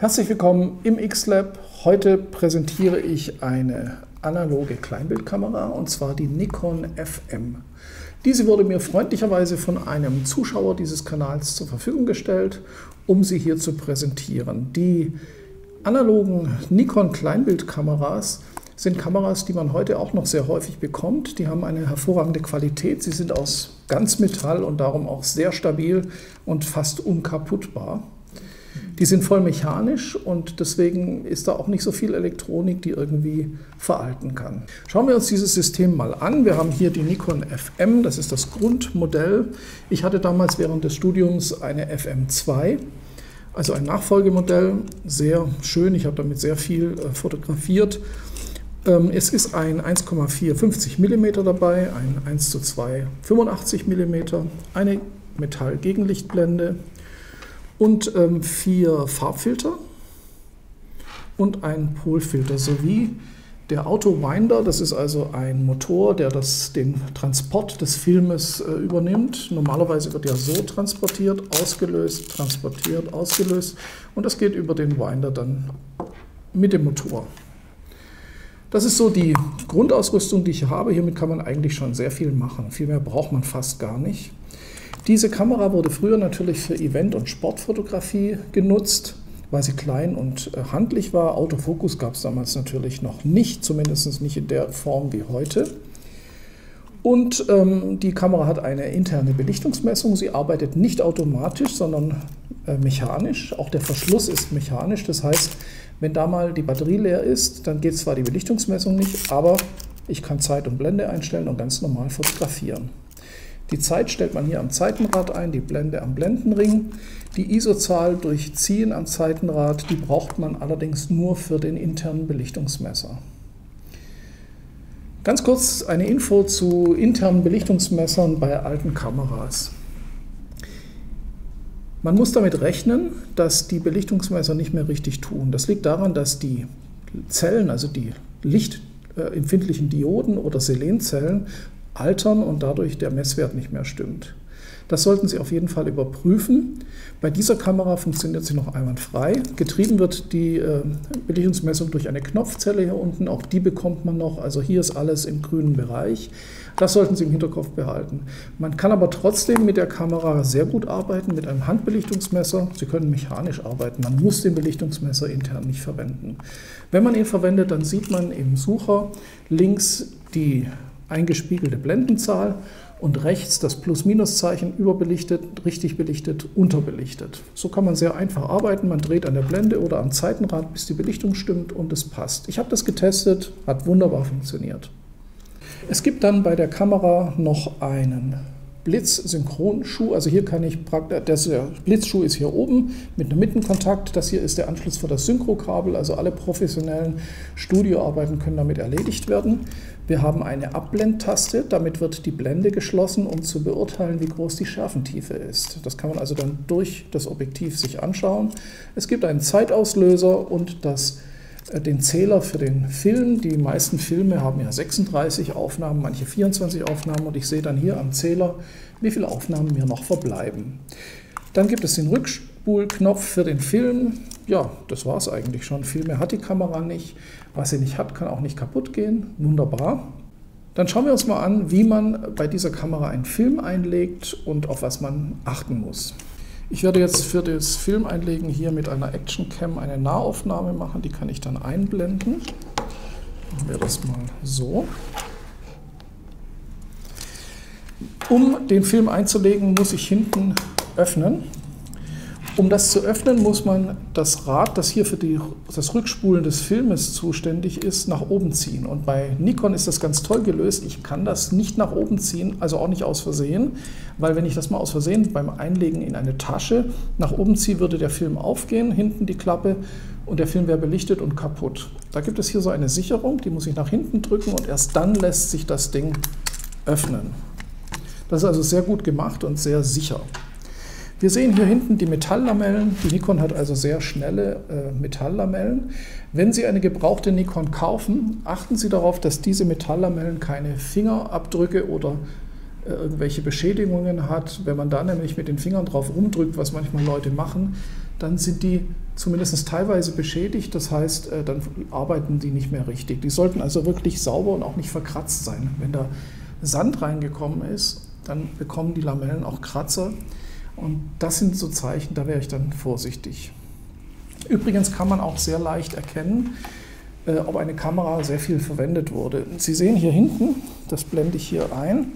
Herzlich willkommen im XLab. Heute präsentiere ich eine analoge Kleinbildkamera, und zwar die Nikon FM. Diese wurde mir freundlicherweise von einem Zuschauer dieses Kanals zur Verfügung gestellt, um sie hier zu präsentieren. Die analogen Nikon Kleinbildkameras sind Kameras, die man heute auch noch sehr häufig bekommt. Die haben eine hervorragende Qualität. Sie sind aus Ganzmetall und darum auch sehr stabil und fast unkaputtbar. Die sind voll mechanisch und deswegen ist da auch nicht so viel Elektronik, die irgendwie veralten kann. Schauen wir uns dieses System mal an. Wir haben hier die Nikon FM, das ist das Grundmodell. Ich hatte damals während des Studiums eine FM2, also ein Nachfolgemodell. Sehr schön, ich habe damit sehr viel fotografiert. Es ist ein 1,450 mm dabei, ein 1:2 85 mm, eine Metallgegenlichtblende und vier Farbfilter und ein Polfilter sowie der Autowinder. Das ist also ein Motor, der den Transport des Filmes übernimmt. Normalerweise wird ja so transportiert, ausgelöst und das geht über den Winder dann mit dem Motor. Das ist so die Grundausrüstung, die ich habe. Hiermit kann man eigentlich schon sehr viel machen. Viel mehr braucht man fast gar nicht. Diese Kamera wurde früher natürlich für Event- und Sportfotografie genutzt, weil sie klein und handlich war. Autofokus gab es damals natürlich noch nicht, zumindest nicht in der Form wie heute. Und die Kamera hat eine interne Belichtungsmessung. Sie arbeitet nicht automatisch, sondern mechanisch. Auch der Verschluss ist mechanisch. Das heißt, wenn da mal die Batterie leer ist, dann geht zwar die Belichtungsmessung nicht, aber ich kann Zeit und Blende einstellen und ganz normal fotografieren. Die Zeit stellt man hier am Zeitenrad ein, die Blende am Blendenring. Die ISO-Zahl durch Ziehen am Zeitenrad, die braucht man allerdings nur für den internen Belichtungsmesser. Ganz kurz eine Info zu internen Belichtungsmessern bei alten Kameras. Man muss damit rechnen, dass die Belichtungsmesser nicht mehr richtig tun. Das liegt daran, dass die Zellen, also die lichtempfindlichen Dioden oder Selenzellen, altern und dadurch der Messwert nicht mehr stimmt. Das sollten Sie auf jeden Fall überprüfen. Bei dieser Kamera funktioniert sie noch einwandfrei. Getrieben wird die Belichtungsmessung durch eine Knopfzelle hier unten. Auch die bekommt man noch. Also hier ist alles im grünen Bereich. Das sollten Sie im Hinterkopf behalten. Man kann aber trotzdem mit der Kamera sehr gut arbeiten, mit einem Handbelichtungsmesser. Sie können mechanisch arbeiten. Man muss den Belichtungsmesser intern nicht verwenden. Wenn man ihn verwendet, dann sieht man im Sucher links die eingespiegelte Blendenzahl und rechts das Plus-Minus-Zeichen überbelichtet, richtig belichtet, unterbelichtet. So kann man sehr einfach arbeiten. Man dreht an der Blende oder am Zeitenrad, bis die Belichtung stimmt und es passt. Ich habe das getestet, hat wunderbar funktioniert. Es gibt dann bei der Kamera noch einen Blitz-Synchronschuh. Also hier kann ich praktisch, der Blitzschuh ist hier oben mit einem Mittenkontakt. Das hier ist der Anschluss für das Synchrokabel. Also alle professionellen Studioarbeiten können damit erledigt werden. Wir haben eine Abblendtaste. Damit wird die Blende geschlossen, um zu beurteilen, wie groß die Schärfentiefe ist. Das kann man also dann durch das Objektiv sich anschauen. Es gibt einen Zeitauslöser und den Zähler für den Film. Die meisten Filme haben ja 36 Aufnahmen, manche 24 Aufnahmen und ich sehe dann hier am Zähler, wie viele Aufnahmen mir noch verbleiben. Dann gibt es den Rückspulknopf für den Film. Ja, das war es eigentlich schon. Viel mehr hat die Kamera nicht. Was sie nicht hat, kann auch nicht kaputt gehen. Wunderbar. Dann schauen wir uns mal an, wie man bei dieser Kamera einen Film einlegt und auf was man achten muss. Ich werde jetzt für das Filmeinlegen hier mit einer Actioncam eine Nahaufnahme machen, die kann ich dann einblenden. Machen wir das mal so. Um den Film einzulegen, muss ich hinten öffnen. Um das zu öffnen, muss man das Rad, das hier für das Rückspulen des Filmes zuständig ist, nach oben ziehen. Und bei Nikon ist das ganz toll gelöst. Ich kann das nicht nach oben ziehen, also auch nicht aus Versehen, weil wenn ich das mal aus Versehen beim Einlegen in eine Tasche nach oben ziehe, würde der Film aufgehen, hinten die Klappe und der Film wäre belichtet und kaputt. Da gibt es hier so eine Sicherung, die muss ich nach hinten drücken und erst dann lässt sich das Ding öffnen. Das ist also sehr gut gemacht und sehr sicher. Wir sehen hier hinten die Metalllamellen. Die Nikon hat also sehr schnelle Metalllamellen. Wenn Sie eine gebrauchte Nikon kaufen, achten Sie darauf, dass diese Metalllamellen keine Fingerabdrücke oder irgendwelche Beschädigungen hat. Wenn man da nämlich mit den Fingern drauf rumdrückt, was manchmal Leute machen, dann sind die zumindest teilweise beschädigt, das heißt, dann arbeiten die nicht mehr richtig. Die sollten also wirklich sauber und auch nicht verkratzt sein. Wenn da Sand reingekommen ist, dann bekommen die Lamellen auch Kratzer und das sind so Zeichen, da wäre ich dann vorsichtig. Übrigens kann man auch sehr leicht erkennen, ob eine Kamera sehr viel verwendet wurde. Sie sehen hier hinten, das blende ich hier ein,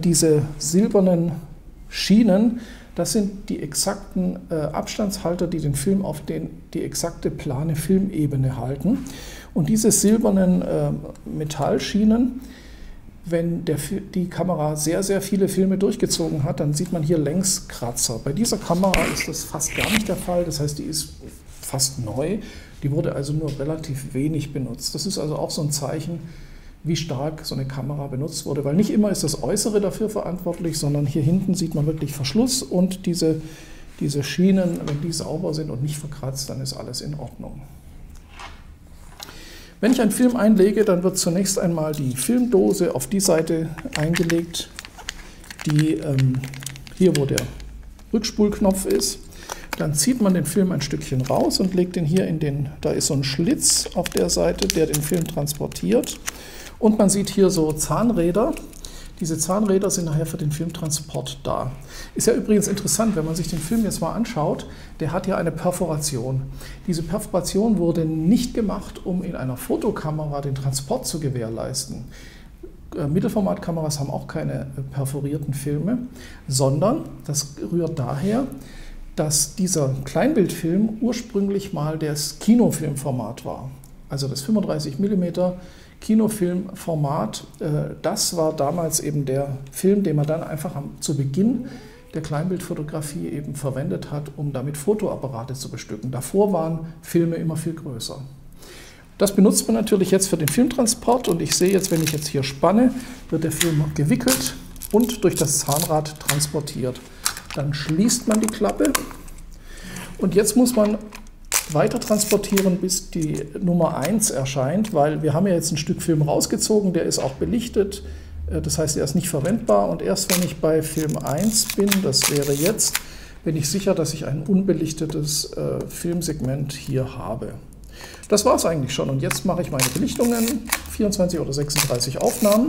diese silbernen Schienen, das sind die exakten Abstandshalter, die den Film auf die exakte plane Filmebene halten. Und diese silbernen Metallschienen, wenn die Kamera sehr, sehr viele Filme durchgezogen hat, dann sieht man hier längs Kratzer. Bei dieser Kamera ist das fast gar nicht der Fall, das heißt, die ist fast neu. Die wurde also nur relativ wenig benutzt. Das ist also auch so ein Zeichen, wie stark so eine Kamera benutzt wurde, weil nicht immer ist das Äußere dafür verantwortlich, sondern hier hinten sieht man wirklich Verschluss und diese Schienen, wenn die sauber sind und nicht verkratzt, dann ist alles in Ordnung. Wenn ich einen Film einlege, dann wird zunächst einmal die Filmdose auf die Seite eingelegt, die hier, wo der Rückspulknopf ist. Dann zieht man den Film ein Stückchen raus und legt den hier in den, da ist so ein Schlitz auf der Seite, der den Film transportiert. Und man sieht hier so Zahnräder. Diese Zahnräder sind nachher für den Filmtransport da. Ist ja übrigens interessant, wenn man sich den Film jetzt mal anschaut, der hat ja eine Perforation. Diese Perforation wurde nicht gemacht, um in einer Fotokamera den Transport zu gewährleisten. Mittelformatkameras haben auch keine perforierten Filme, sondern das rührt daher, dass dieser Kleinbildfilm ursprünglich mal das Kinofilmformat war. Also das 35 mm Kinofilmformat, das war damals eben der Film, den man dann einfach zu Beginn der Kleinbildfotografie eben verwendet hat, um damit Fotoapparate zu bestücken. Davor waren Filme immer viel größer. Das benutzt man natürlich jetzt für den Filmtransport und ich sehe jetzt, wenn ich jetzt hier spanne, wird der Film gewickelt und durch das Zahnrad transportiert. Dann schließt man die Klappe und jetzt muss man weiter transportieren, bis die Nummer 1 erscheint, weil wir haben ja jetzt ein Stück Film rausgezogen, der ist auch belichtet, das heißt, er ist nicht verwendbar und erst wenn ich bei Film 1 bin, das wäre jetzt, bin ich sicher, dass ich ein unbelichtetes Filmsegment hier habe. Das war es eigentlich schon und jetzt mache ich meine Belichtungen, 24 oder 36 Aufnahmen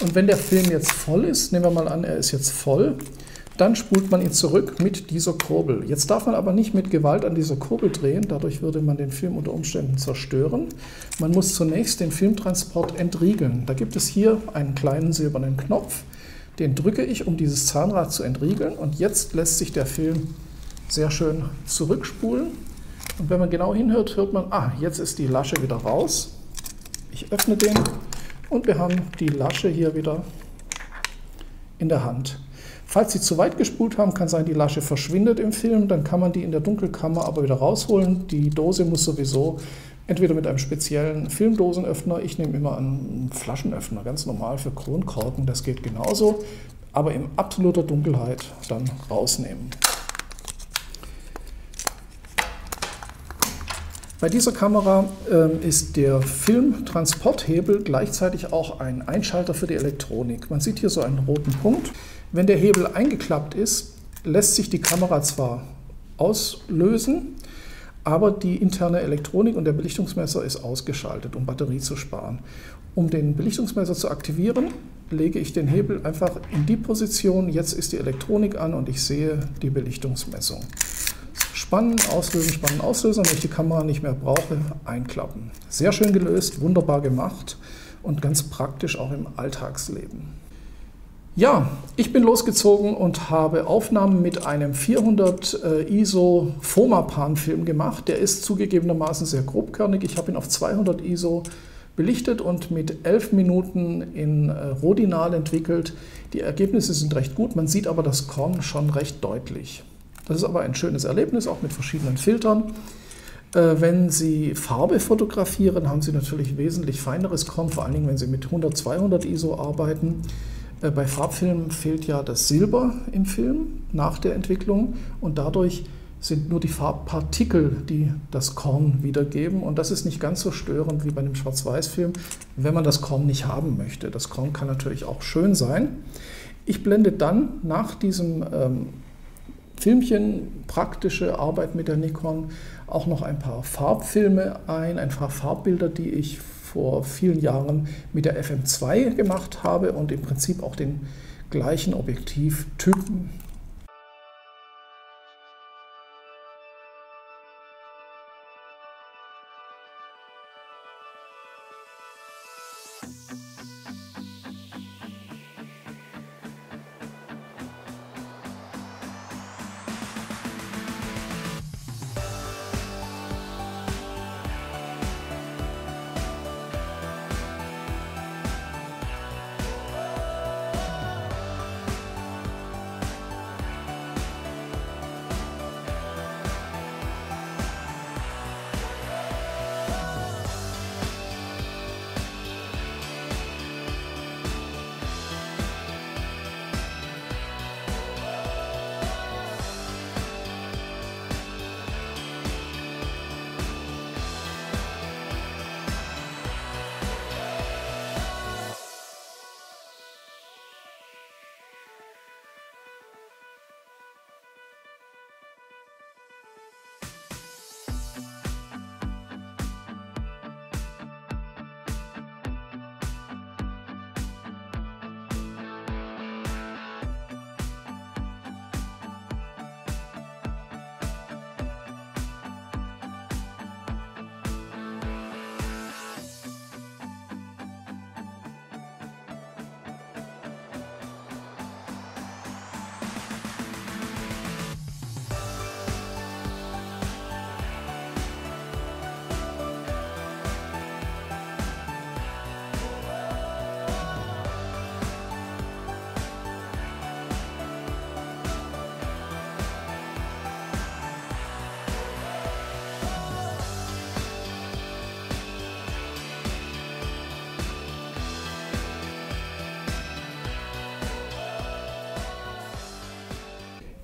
und wenn der Film jetzt voll ist, nehmen wir mal an, er ist jetzt voll, dann spult man ihn zurück mit dieser Kurbel. Jetzt darf man aber nicht mit Gewalt an dieser Kurbel drehen, dadurch würde man den Film unter Umständen zerstören. Man muss zunächst den Filmtransport entriegeln. Da gibt es hier einen kleinen silbernen Knopf, den drücke ich, um dieses Zahnrad zu entriegeln und jetzt lässt sich der Film sehr schön zurückspulen. Und wenn man genau hinhört, hört man, jetzt ist die Lasche wieder raus. Ich öffne den und wir haben die Lasche hier wieder in der Hand. Falls Sie zu weit gespult haben, kann sein, die Lasche verschwindet im Film, dann kann man die in der Dunkelkammer aber wieder rausholen. Die Dose muss sowieso entweder mit einem speziellen Filmdosenöffner, ich nehme immer einen Flaschenöffner, ganz normal für Kronkorken, das geht genauso, aber in absoluter Dunkelheit dann rausnehmen. Bei dieser Kamera ist der Filmtransporthebel gleichzeitig auch ein Einschalter für die Elektronik. Man sieht hier so einen roten Punkt. Wenn der Hebel eingeklappt ist, lässt sich die Kamera zwar auslösen, aber die interne Elektronik und der Belichtungsmesser ist ausgeschaltet, um Batterie zu sparen. Um den Belichtungsmesser zu aktivieren, lege ich den Hebel einfach in die Position. Jetzt ist die Elektronik an und ich sehe die Belichtungsmessung. Spannen, auslösen und wenn ich die Kamera nicht mehr brauche, einklappen. Sehr schön gelöst, wunderbar gemacht und ganz praktisch auch im Alltagsleben. Ja, ich bin losgezogen und habe Aufnahmen mit einem 400 ISO Fomapan-Film gemacht. Der ist zugegebenermaßen sehr grobkörnig. Ich habe ihn auf 200 ISO belichtet und mit 11 Minuten in Rodinal entwickelt. Die Ergebnisse sind recht gut, man sieht aber das Korn schon recht deutlich. Das ist aber ein schönes Erlebnis, auch mit verschiedenen Filtern. Wenn Sie Farbe fotografieren, haben Sie natürlich wesentlich feineres Korn, vor allen Dingen, wenn Sie mit 100, 200 ISO arbeiten. Bei Farbfilmen fehlt ja das Silber im Film nach der Entwicklung und dadurch sind nur die Farbpartikel, die das Korn wiedergeben. Und das ist nicht ganz so störend wie bei einem Schwarz-Weiß-Film, wenn man das Korn nicht haben möchte. Das Korn kann natürlich auch schön sein. Ich blende dann nach diesem Filmchen, praktische Arbeit mit der Nikon, auch noch ein paar Farbfilme ein paar Farbbilder, die ich vor vielen Jahren mit der FM2 gemacht habe und im Prinzip auch den gleichen Objektivtypen.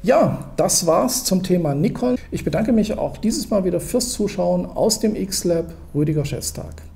Ja, das war's zum Thema Nikon. Ich bedanke mich auch dieses Mal wieder fürs Zuschauen aus dem XLab. Rüdiger Schestag.